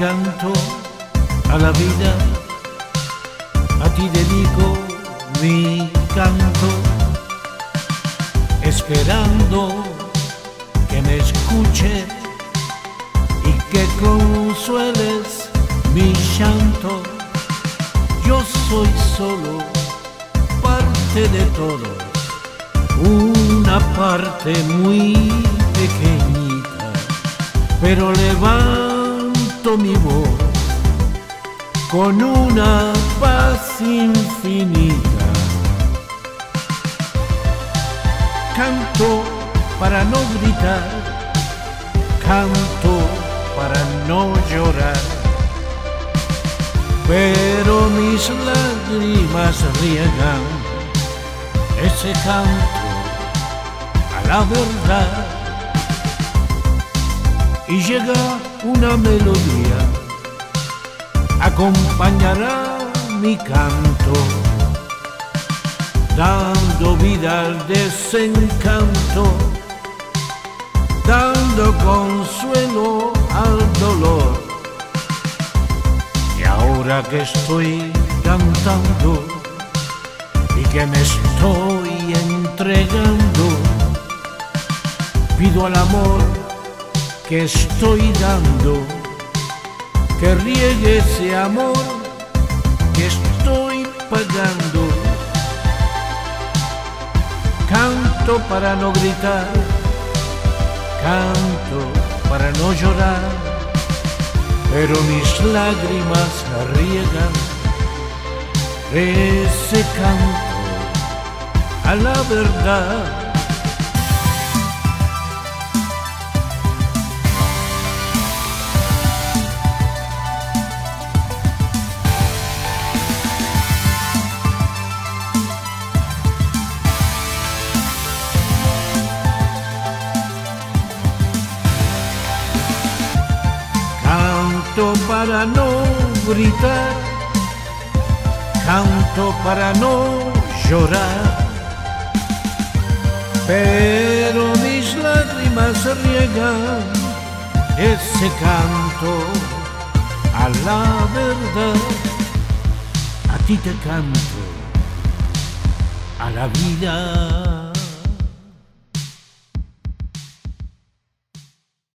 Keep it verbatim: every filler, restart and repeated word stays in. canto a la vida, a ti dedico mi canto, esperando que me escuche y que consueles mi llanto. Yo soy solo parte de todos, una parte muy pequeñita, pero levanto mi voz con una paz infinita. Canto para no gritar, canto para no llorar, pero mis lágrimas riegan ese canto a la verdad, y llega una melodía, acompañará mi canto, dando vida al desencanto, dando consuelo al dolor. Y ahora que estoy cantando y que me estoy entregando, pido al amor que estoy dando que riegue ese amor que estoy pagando. Canto para no gritar, canto para no llorar, pero mis lágrimas riegan ese canto a la verdad. Canto para no gritar, canto para no llorar, pero mis lágrimas riegan ese canto a la verdad. A ti te canto, a la vida.